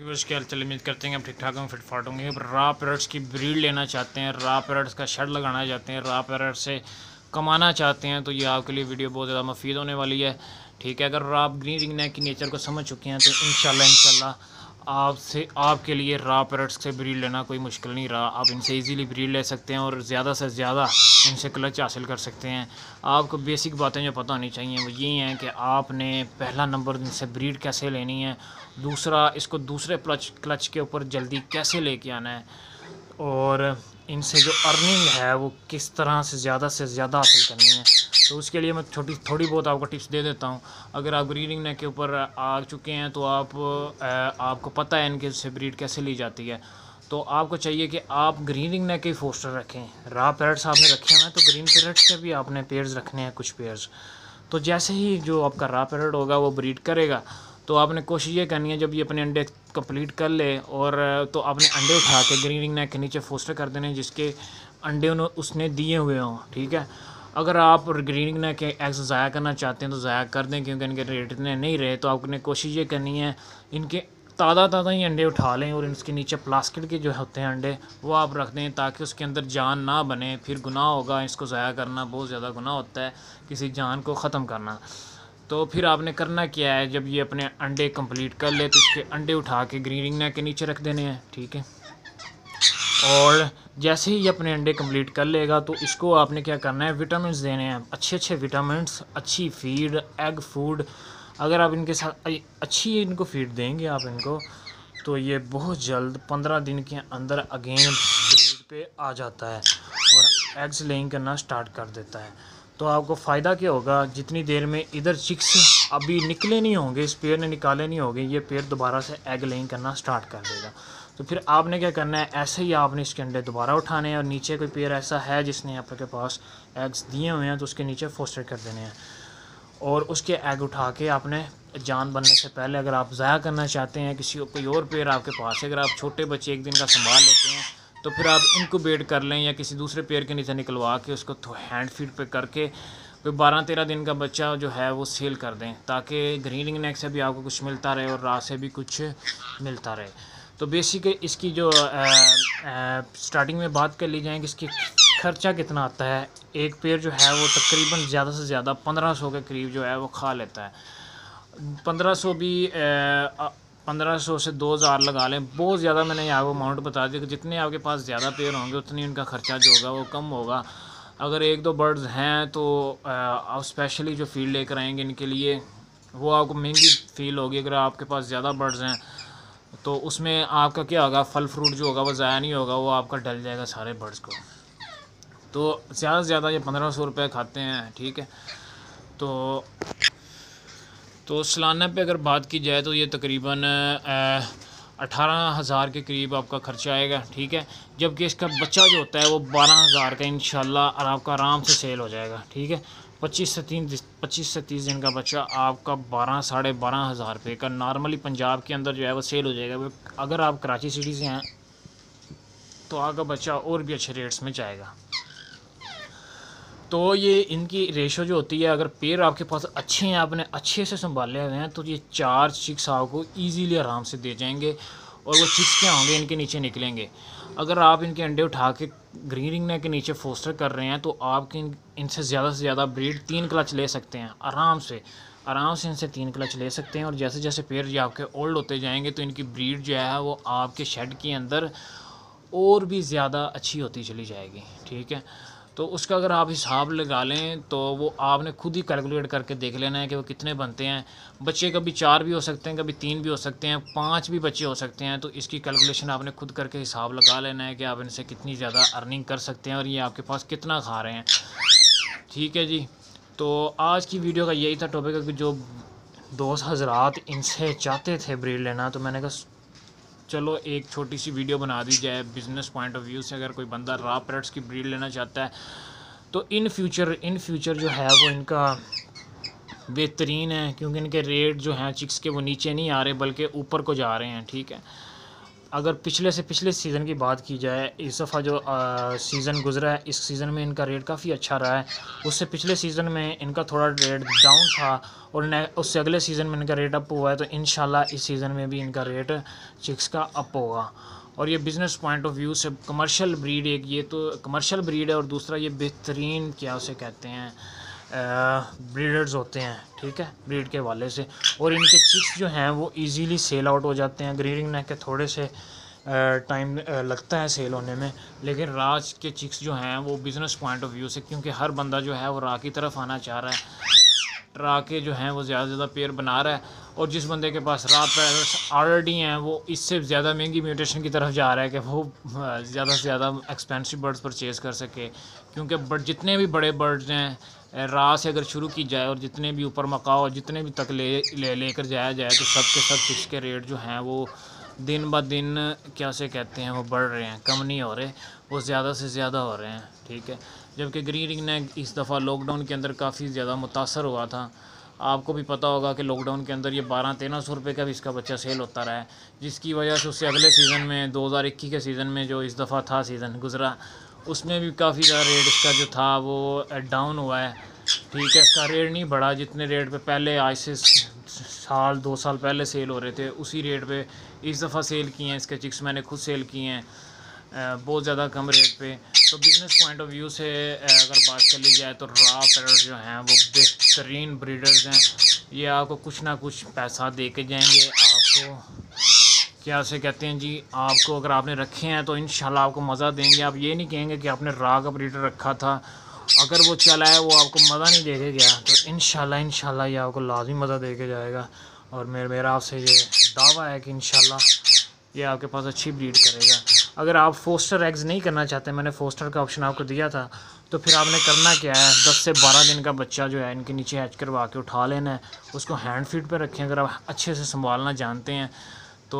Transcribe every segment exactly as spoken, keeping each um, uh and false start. क्या चल उम्मीद करते हैं हम ठीक ठाक हम फिट फाट होंगे। रॉ पैरट्स की ब्रीड लेना चाहते हैं, रॉ पैरट्स का शेड लगाना चाहते हैं, रॉ पैरट्स से कमाना चाहते हैं तो ये आपके लिए वीडियो बहुत ज़्यादा मुफीद होने वाली है। ठीक है, अगर आप ग्रीन रिंग नेक की नेचर को समझ चुके हैं तो इंशाल्लाह इंशाल्लाह आपसे आपके लिए रॉ पैरट्स से ब्रीड लेना कोई मुश्किल नहीं रहा। आप इनसे ईजीली ब्रीड ले सकते हैं और ज़्यादा से ज़्यादा इनसे क्लच हासिल कर सकते हैं। आपको बेसिक बातें जो पता होनी चाहिए वो यही हैं कि आपने पहला नंबर इनसे ब्रीड कैसे लेनी है, दूसरा इसको दूसरे क्लच क्लच के ऊपर जल्दी कैसे लेके आना है, और इनसे जो अर्निंग है वो किस तरह से ज़्यादा से ज़्यादा हासिल करनी है। तो उसके लिए मैं छोटी थोड़ी बहुत आपको टिप्स दे देता हूँ। अगर आप ग्रीन रिंग नेक के ऊपर आ चुके हैं तो आप आपको पता है इनके से ब्रीड कैसे ली जाती है। तो आपको चाहिए कि आप ग्रीन रिंग नेक के फोस्टर रखें। रॉ पैरट्स आपने रखे हुए हैं तो ग्रीन पैरट्स के भी आपने पेयर्स रखने हैं, कुछ पेयर्स। तो जैसे ही जो आपका रॉ पैरट होगा वो ब्रीड करेगा तो आपने कोशिश ये करनी है जब ये अपने अंडे कंप्लीट कर ले और तो आपने अंडे उठा के ग्रीन रिंग नेक के नीचे फोस्टर कर देने जिसके अंडे उन्होंने उसने दिए हुए हों। ठीक है, अगर आप ग्रीन रिंग नेक के एग्स ज़ाया करना चाहते हैं तो ज़ाया कर दें क्योंकि इनके रेट इतने नहीं रहे। तो आपने कोशिश ये करनी है इनके ताज़ा ताज़ा ही अंडे उठा लें और इसके नीचे प्लास्टिक के जो होते हैं अंडे वो आप रख दें ताकि उसके अंदर जान ना बने। फिर गुनाह होगा, इसको ज़ाया करना बहुत ज़्यादा गुनाह होता है, किसी जान को ख़त्म करना। तो फिर आपने करना क्या है, जब ये अपने अंडे कंप्लीट कर ले तो इसके अंडे उठा के ग्रीन रिंग नेक के नीचे रख देने हैं। ठीक है, और जैसे ही ये अपने अंडे कंप्लीट कर लेगा तो इसको आपने क्या करना है, विटामिन देने हैं, अच्छे अच्छे विटामिन, अच्छी फीड, एग फूड। अगर आप इनके साथ अच्छी इनको फीड देंगे आप इनको तो ये बहुत जल्द पंद्रह दिन के अंदर अगेन ब्रीड पे आ जाता है और एग्स लेइंग करना स्टार्ट कर देता है। तो आपको फ़ायदा क्या होगा, जितनी देर में इधर चिक्स अभी निकले नहीं होंगे, इस पेयर ने निकाले नहीं होंगे, ये पेयर दोबारा से एग लेइंग करना स्टार्ट कर देगा। तो फिर आपने क्या करना है, ऐसे ही आपने इसके अंडे दोबारा उठाने हैं और नीचे कोई पेयर ऐसा है जिसने आपके पास एग्स दिए हुए हैं तो उसके नीचे फोस्टर कर देने हैं। और उसके एग उठा के आपने जान बनने से पहले अगर आप ज़ाया करना चाहते हैं, किसी कोई और पेयर आपके पास है, अगर आप छोटे बच्चे एक दिन का संभाल लेते हैं तो फिर आप इनक्यूबेट कर लें या किसी दूसरे पेयर के नीचे निकलवा के उसको हैंड फीड पे करके कोई बारह तेरह दिन का बच्चा जो है वो सेल कर दें ताकि ग्रीन रिंग नेक से भी आपको कुछ मिलता रहे और रॉ से भी कुछ मिलता रहे। तो बेसिकली इसकी जो आ, आ, स्टार्टिंग में बात कर ली जाए कि इसकी खर्चा कितना आता है। एक पेड़ जो है वो तकरीबन ज़्यादा से ज़्यादा पंद्रह सौ के करीब जो है वो खा लेता है। पंद्रह सौ भी पंद्रह सौ से दो हज़ार लगा लें, बहुत ज़्यादा मैंने आपको अमाउंट बता दिया कि जितने आपके पास ज़्यादा पेड़ होंगे उतनी उनका खर्चा जो होगा वो कम होगा। अगर एक दो बर्ड्स हैं तो आप स्पेशली जो फील्ड लेकर आएंगे इनके लिए वो आपको महंगी फील होगी। अगर आपके पास ज़्यादा बर्ड्स हैं तो उसमें आपका क्या होगा, फल फ्रूट जो होगा वो ज़ाया नहीं होगा, वो आपका डल जाएगा सारे बर्ड्स को। तो ज़्यादा से ज़्यादा ये पंद्रह सौ रुपये खाते हैं। ठीक है, तो तो सालाना पे अगर बात की जाए तो ये तकरीबन अठारह हज़ार के करीब आपका खर्चा आएगा। ठीक है, जबकि इसका बच्चा जो होता है वो बारह हज़ार का इंशाल्लाह आपका आराम से सेल हो जाएगा। ठीक है, पच्चीस से तीस पच्चीस से तीस दिन का बच्चा आपका बारह साढ़े बारह हज़ार रुपये का नॉर्मली पंजाब के अंदर जो है वो सेल हो जाएगा। अगर आप कराची सिटी से हैं तो आपका बच्चा और भी अच्छे रेट्स में जाएगा। तो ये इनकी रेशो जो होती है, अगर पेड़ आपके पास अच्छे हैं, आपने अच्छे से संभाले हुए हैं तो ये चार चिक्स आपको इजीली आराम से दे जाएंगे और वो चिक्स क्या होंगे, इनके नीचे निकलेंगे। अगर आप इनके अंडे उठा के ग्रीन रिंग नेक के नीचे फोस्टर कर रहे हैं तो आप इनसे ज़्यादा से ज़्यादा ब्रीड तीन क्लच ले सकते हैं, आराम से आराम से इनसे तीन क्लच ले सकते हैं। और जैसे जैसे पेड़ ये आपके ओल्ड होते जाएंगे तो इनकी ब्रीड जो है वो आपके शेड के अंदर और भी ज़्यादा अच्छी होती चली जाएगी। ठीक है, तो उसका अगर आप हिसाब लगा लें तो वो आपने खुद ही कैलकुलेट करके देख लेना है कि वो कितने बनते हैं। बच्चे कभी चार भी हो सकते हैं, कभी तीन भी हो सकते हैं, पांच भी बच्चे हो सकते हैं। तो इसकी कैलकुलेशन आपने खुद करके हिसाब लगा लेना है कि आप इनसे कितनी ज़्यादा अर्निंग कर सकते हैं और ये आपके पास कितना खा रहे हैं। ठीक है जी, तो आज की वीडियो का यही था टॉपिक कि जो दोस्त हजरात इनसे चाहते थे ब्रीड लेना तो मैंने कहा चलो एक छोटी सी वीडियो बना दी जाए बिज़नेस पॉइंट ऑफ व्यू से। अगर कोई बंदा रॉ पैरट्स की ब्रीड लेना चाहता है तो इन फ्यूचर इन फ्यूचर जो है वो इनका बेहतरीन है क्योंकि इनके रेट जो हैं चिक्स के वो नीचे नहीं आ रहे बल्कि ऊपर को जा रहे हैं। ठीक है, अगर पिछले से पिछले सीज़न की बात की जाए, इस दफ़ा जो सीज़न गुजरा है, इस सीज़न में इनका रेट काफ़ी अच्छा रहा है। उससे पिछले सीज़न में इनका थोड़ा रेट डाउन था और उससे अगले सीज़न में इनका रेट अप हुआ है, तो इंशाल्लाह इस सीज़न में भी इनका रेट चिक्स का अप होगा। और ये बिज़नेस पॉइंट ऑफ व्यू से कमर्शियल ब्रीड, एक ये तो कमर्शियल ब्रीड है और दूसरा ये बेहतरीन क्या उसे कहते हैं ब्रीडर्स होते हैं, ठीक है, ब्रीड के हवाले से। और इनके चिक्स जो हैं वो इजीली सेल आउट हो जाते हैं। ग्रीनिंग नेक के थोड़े से टाइम लगता है सेल होने में, लेकिन राज के चिक्स जो हैं वो बिज़नेस पॉइंट ऑफ व्यू से, क्योंकि हर बंदा जो है वो रा की तरफ आना चाह रहा है, रा के जो हैं वो ज़्यादा से ज़्यादा पेयर बना रहा है। और जिस बंदे के पास रा पेयर ऑलरेडी हैं वो इससे ज़्यादा महंगी म्यूटेशन की तरफ जा रहा है कि वो ज़्यादा से ज़्यादा एक्सपेंसिव बर्ड्स परचेज़ कर सके, क्योंकि बर्ड जितने भी बड़े बर्ड्स हैं रा से अगर शुरू की जाए और जितने भी ऊपर मकाओ और जितने भी तक ले ले लेकर जाया जाए तो सब के सब चिक्स के रेट जो हैं वो दिन ब दिन क्या से कहते हैं वो बढ़ रहे हैं, कम नहीं हो रहे, वो ज़्यादा से ज़्यादा हो रहे हैं, ठीक है। जबकि ग्रीनिंग नेक इस दफ़ा लॉकडाउन के अंदर काफ़ी ज़्यादा मुतासर हुआ था। आपको भी पता होगा कि लॉकडाउन के अंदर ये बारह तेरह सौ रुपये का भी इसका बच्चा सेल होता रहा है, जिसकी वजह से उससे अगले सीज़न में दो हज़ार इक्कीस के सीज़न में जो इस दफ़ा था सीज़न गुजरा, उसमें भी काफ़ी ज़्यादा रेट इसका जो था वो डाउन हुआ है, ठीक है। इसका रेट नहीं बढ़ा, जितने रेट पे पहले आज से साल दो साल पहले सेल हो रहे थे उसी रेट पे इस दफ़ा सेल किए हैं। इसके चिक्स मैंने खुद सेल किए हैं बहुत ज़्यादा कम रेट पे। तो बिज़नेस पॉइंट ऑफ व्यू से अगर बात कर ली जाए तो रॉ पैरट जो हैं वो बेहतरीन ब्रीडर्स हैं। ये आपको कुछ ना कुछ पैसा दे के जाएंगे, आपको क्या से कहते हैं जी, आपको अगर आपने रखे हैं तो इंशाल्लाह आपको मज़ा देंगे। आप ये नहीं कहेंगे कि आपने रॉ का ब्रीडर रखा था, अगर वो चला है वो आपको मज़ा नहीं देके गया तो इंशाल्लाह इंशाल्लाह ये आपको लाजमी मज़ा दे के जाएगा। और मेर, मेरा आपसे ये दावा है कि इंशाल्लाह ये आपके पास अच्छी ब्रीड करेगा। अगर आप फोस्टर एग्ज़ नहीं करना चाहते, मैंने फोस्टर का ऑप्शन आपको दिया था, तो फिर आपने करना क्या है, दस से बारह दिन का बच्चा जो है इनके नीचे हैच करवा के उठा लेना है, उसको हैंड फीड पर रखें। अगर आप अच्छे से संभालना जानते हैं तो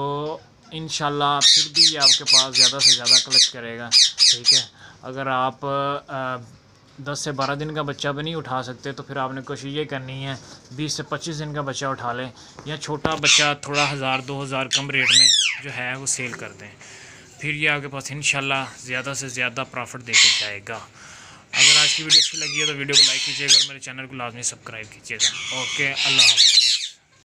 इंशाल्लाह फिर भी ये आपके पास ज़्यादा से ज़्यादा क्लच करेगा, ठीक है। अगर आप दस से बारह दिन का बच्चा भी नहीं उठा सकते तो फिर आपने कोशिश ये करनी है बीस से पच्चीस दिन का बच्चा उठा लें, या छोटा बच्चा थोड़ा हज़ार दो हज़ार कम रेट में जो है वो सेल कर दें, फिर ये आपके पास इंशाल्लाह ज़्यादा से ज़्यादा प्रॉफिट देके जाएगा। अगर आज की वीडियो अच्छी लगी है तो वीडियो को लाइक कीजिएगा और मेरे चैनल को लाजमी सब्सक्राइब कीजिएगा। ओके, अल्लाह हाफ़िज़।